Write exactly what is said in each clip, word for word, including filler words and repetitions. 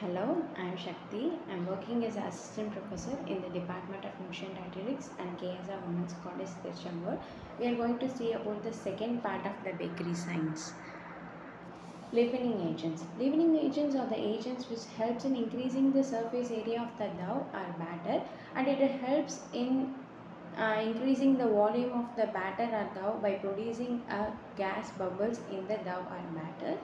Hello, I am Shakti. I am working as assistant professor in the Department of Nutrition Dietetics and K S R Women's College, Tiruchengode. We are going to see about the second part of the bakery science. Leavening agents. Leavening agents are the agents which helps in increasing the surface area of the dough or batter, and it helps in uh, increasing the volume of the batter or dough by producing uh, gas bubbles in the dough or batter.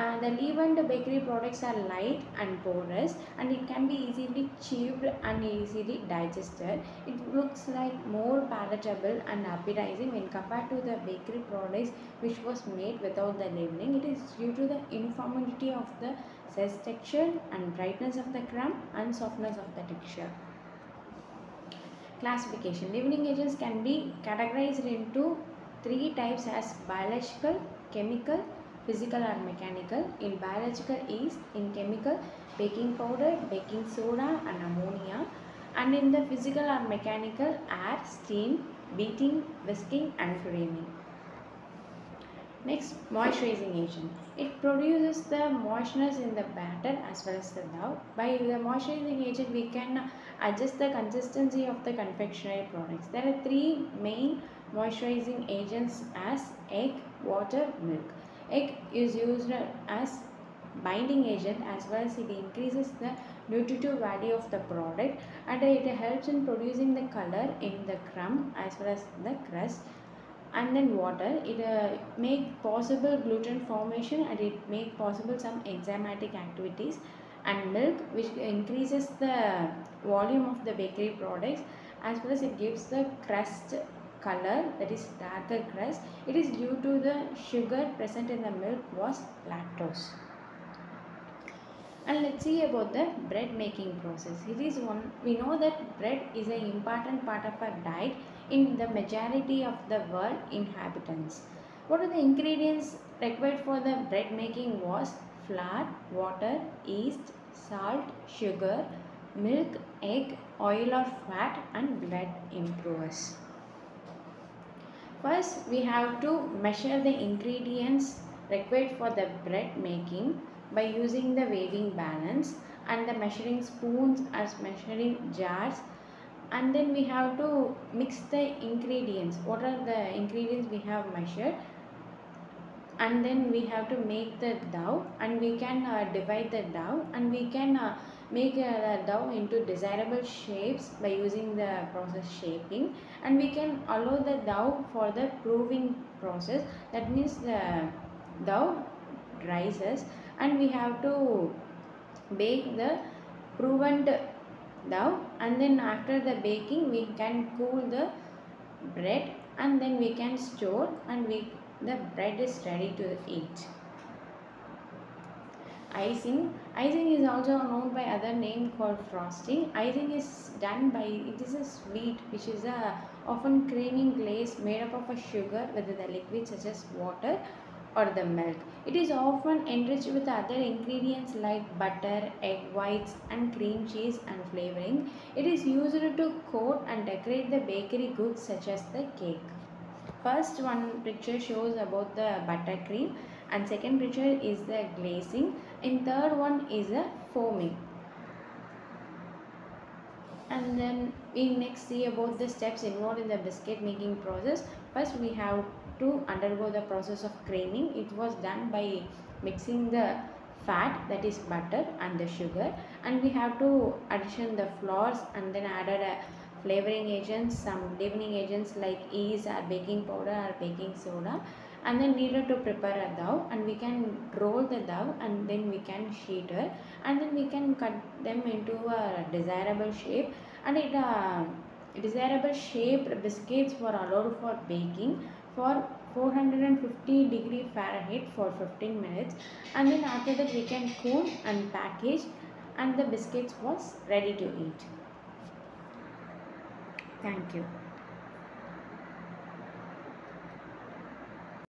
And the leavened bakery products are light and porous, and it can be easily chewed and easily digested. It looks like more palatable and appetizing when compared to the bakery products which was made without the leavening. It is due to the uniformity of the size, texture and brightness of the crumb and softness of the texture. Classification. Leavening agents can be categorized into three types as biological, chemical, physical or mechanical. In biological yeast, in chemical baking powder, baking soda and ammonia, and in the physical or mechanical air, steam, beating, whisking and framing. Next, moisturizing agent. It produces the moistness in the batter as well as the dough. By the moisturizing agent, we can adjust the consistency of the confectionery products. There are three main moisturizing agents as egg, water, milk. Egg is used as binding agent as well as it increases the nutritive value of the product, and it helps in producing the color in the crumb as well as the crust. And then water, it uh, make possible gluten formation, and it make possible some enzymatic activities. And milk, which increases the volume of the bakery products as well as it gives the crust color, that is darker crust. It is due to the sugar present in the milk was lactose. And let's see about the bread making process. It is one, we know that bread is an important part of our diet in the majority of the world inhabitants. What are the ingredients required for the bread making was flour, water, yeast, salt, sugar, milk, egg, oil or fat and bread improvers. First, we have to measure the ingredients required for the bread making by using the weighing balance and the measuring spoons as measuring jars. And then we have to mix the ingredients. What are the ingredients we have measured? And then we have to make the dough, and we can uh, divide the dough, and we can uh, make the dough into desirable shapes by using the process shaping, and we can allow the dough for the proving process, that means the dough rises and we have to bake the proven dough, and then after the baking we can cool the bread, and then we can store, and we the bread is ready to eat. Icing. Icing is also known by other name called frosting. Icing is done by, it is a sweet which is a often creaming glaze made up of a sugar with the liquid such as water or the milk. It is often enriched with other ingredients like butter, egg whites and cream cheese and flavoring. It is used to coat and decorate the bakery goods such as the cake. First one picture shows about the buttercream, and second picture is the glazing, and third one is the foaming. And then we next see about the steps involved in the biscuit making process. First, we have to undergo the process of creaming. It was done by mixing the fat, that is butter, and the sugar, and we have to addition the flours, and then added a flavoring agents, some leavening agents like yeast or baking powder or baking soda, and then needed to prepare a dough, and we can roll the dough, and then we can sheet it, and then we can cut them into a desirable shape, and it uh, desirable shape biscuits were allowed for baking for four hundred fifty degree Fahrenheit for fifteen minutes, and then after that we can cool and package, and the biscuits was ready to eat. Thank you.